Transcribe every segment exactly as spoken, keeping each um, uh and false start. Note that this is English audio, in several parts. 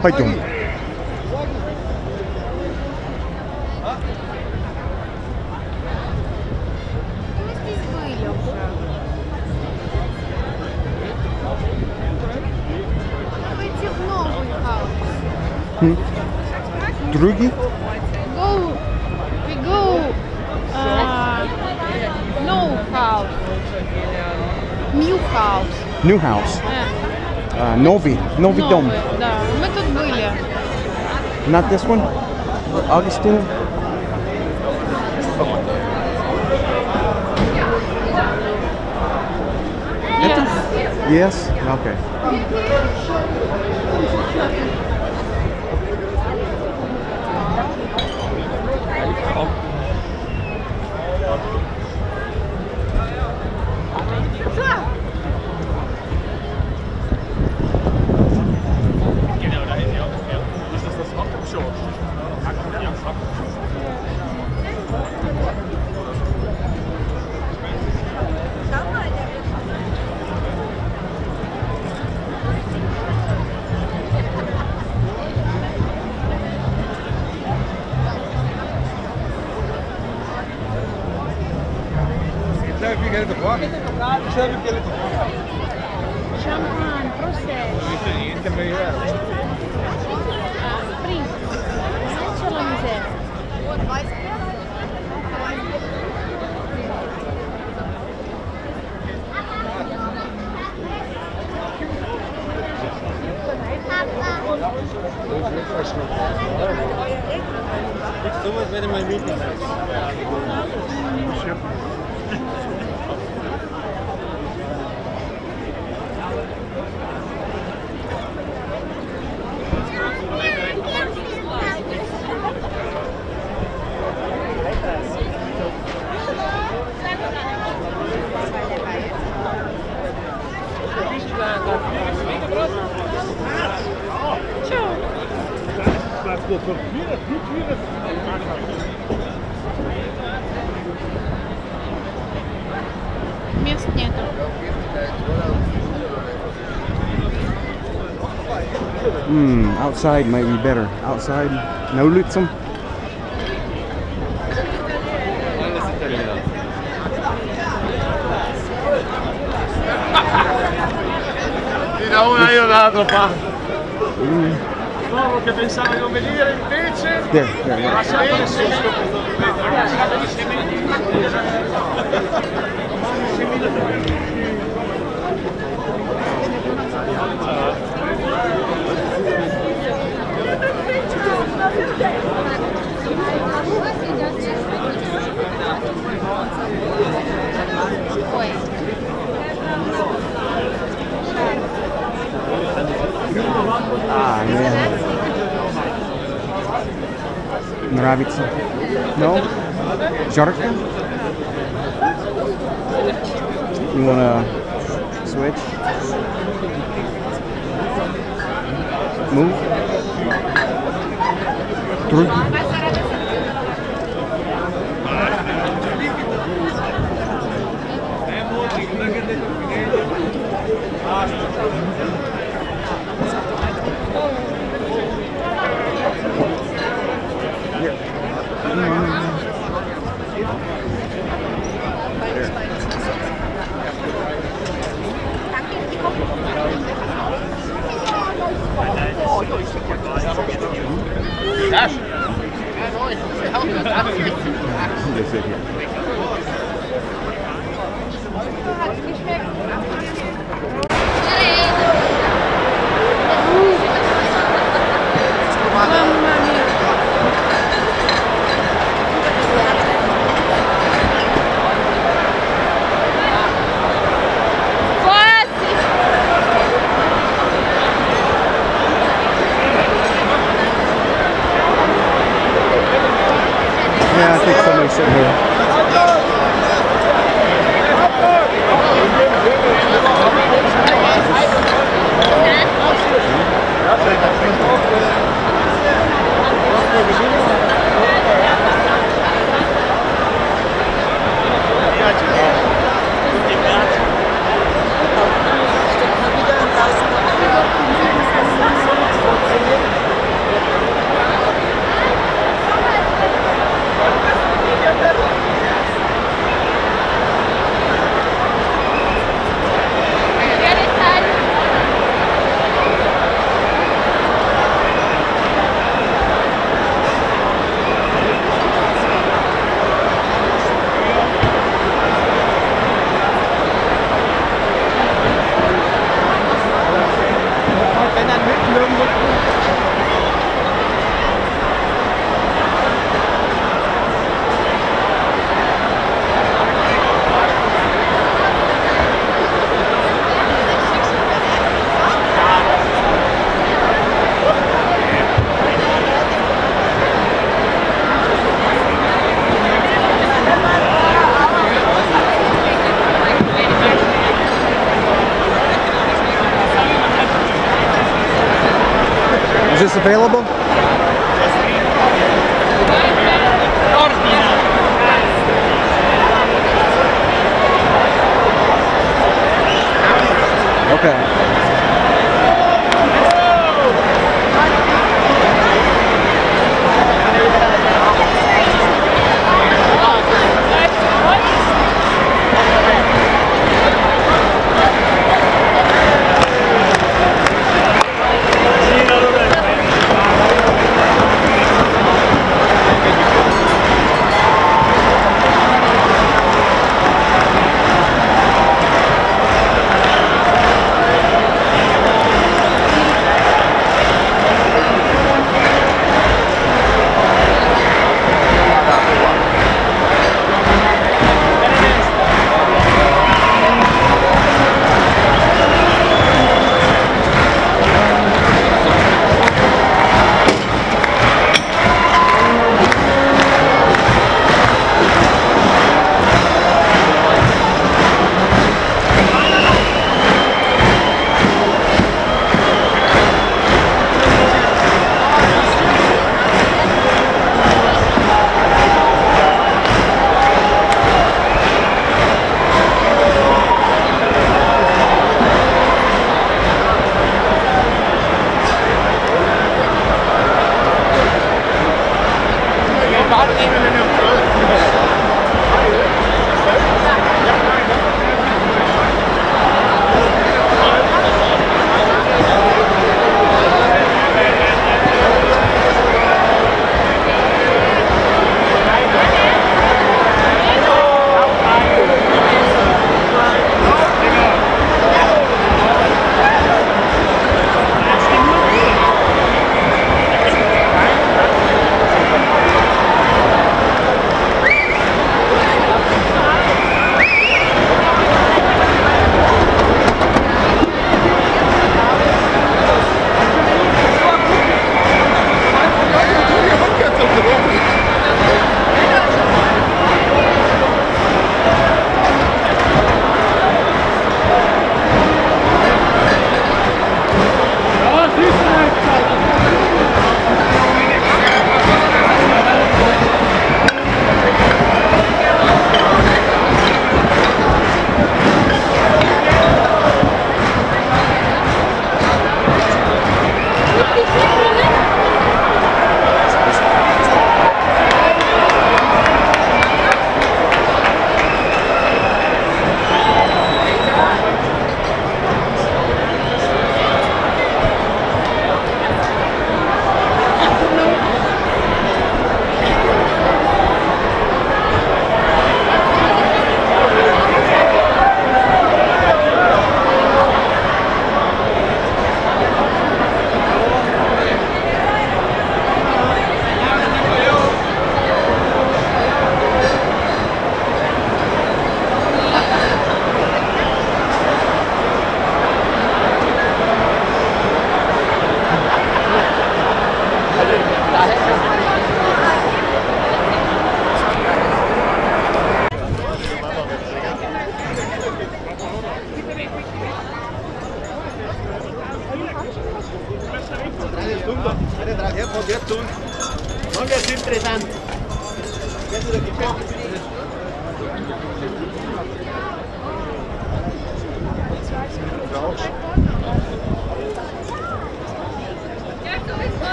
入っても。Другие? Go, we go. Uh, no house. New house. New house. Uh, новый, новый дом. Да, мы тут были. Not this one? Augustine? Yes. Yes? Okay. Шампан, просеч. Приз. Сначала музей. Мест нету. Mm, outside might be better. Outside. No Lützen. Mm. No, che pensavo di non venire invece yeah, yeah, yeah. Ma sapere se sto Ah, yeah. Нравится. No? Жарко? You wanna switch? Move? Другие? That's Is this available? Okay.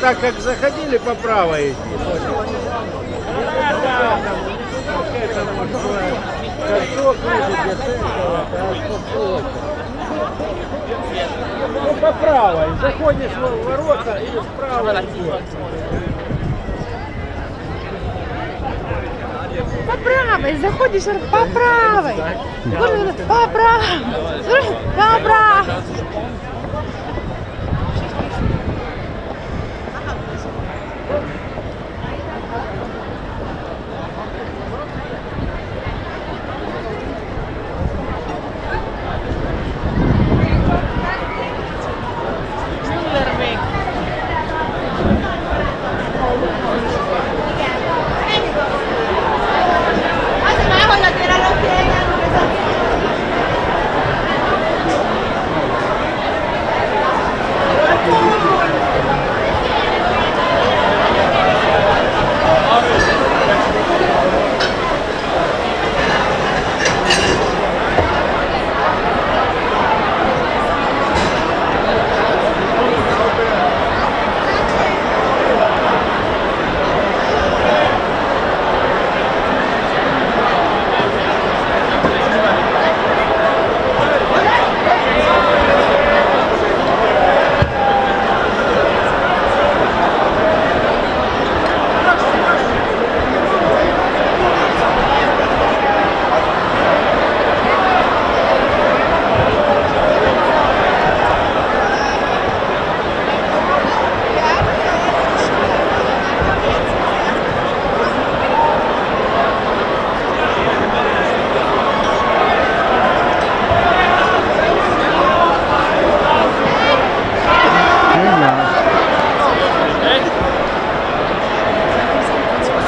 Так как заходили по правой, по правой, заходишь в ворота или справа. По правой, заходишь по правой. По правой. По правой.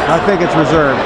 I think it's reserved.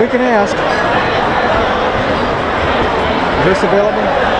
We can ask. Is this available?